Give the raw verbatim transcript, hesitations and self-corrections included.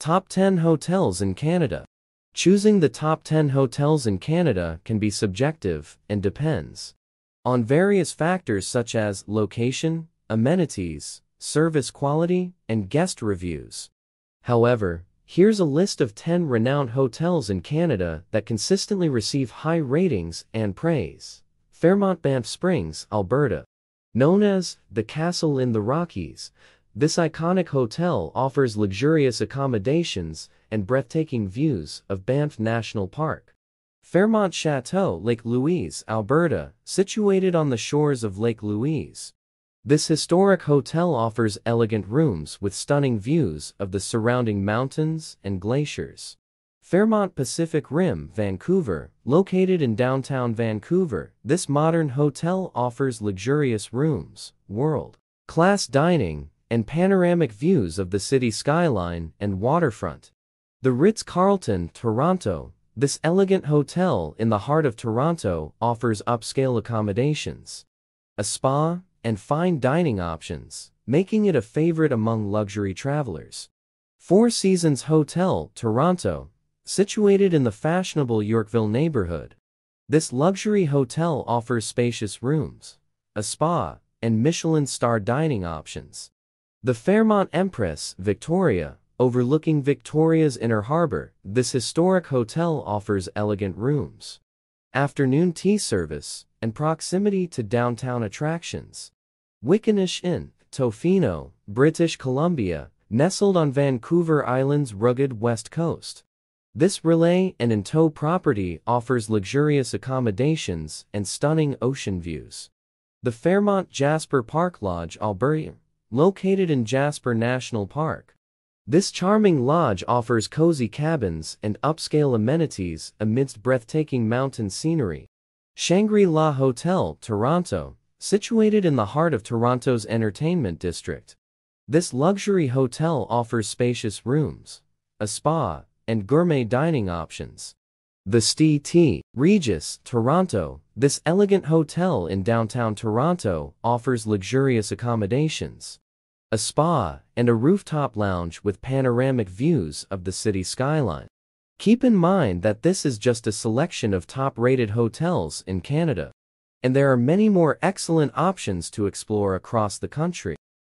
Top ten Hotels in Canada. Choosing the top ten hotels in Canada can be subjective and depends on various factors such as location, amenities, service quality, and guest reviews. However, here's a list of ten renowned hotels in Canada that consistently receive high ratings and praise. Fairmont Banff Springs, Alberta. Known as the Castle in the Rockies, this iconic hotel offers luxurious accommodations and breathtaking views of Banff National Park. Fairmont Chateau Lake Louise, Alberta, situated on the shores of Lake Louise. This historic hotel offers elegant rooms with stunning views of the surrounding mountains and glaciers. Fairmont Pacific Rim, Vancouver, located in downtown Vancouver, this modern hotel offers luxurious rooms, world-class dining, and panoramic views of the city skyline and waterfront. The Ritz-Carlton, Toronto, this elegant hotel in the heart of Toronto offers upscale accommodations, a spa, and fine dining options, making it a favorite among luxury travelers. Four Seasons Hotel, Toronto, situated in the fashionable Yorkville neighborhood. This luxury hotel offers spacious rooms, a spa, and Michelin-star dining options. The Fairmont Empress, Victoria, overlooking Victoria's Inner Harbour, this historic hotel offers elegant rooms, afternoon tea service, and proximity to downtown attractions. Wickaninnish Inn, Tofino, British Columbia, nestled on Vancouver Island's rugged west coast. This relay and in tow property offers luxurious accommodations and stunning ocean views. The Fairmont Jasper Park Lodge, Alberta, located in Jasper National Park. This charming lodge offers cozy cabins and upscale amenities amidst breathtaking mountain scenery. Shangri-La Hotel, Toronto, situated in the heart of Toronto's entertainment district. This luxury hotel offers spacious rooms, a spa, and gourmet dining options. The Saint Regis, Toronto, this elegant hotel in downtown Toronto offers luxurious accommodations, a spa, and a rooftop lounge with panoramic views of the city skyline. Keep in mind that this is just a selection of top-rated hotels in Canada, and there are many more excellent options to explore across the country.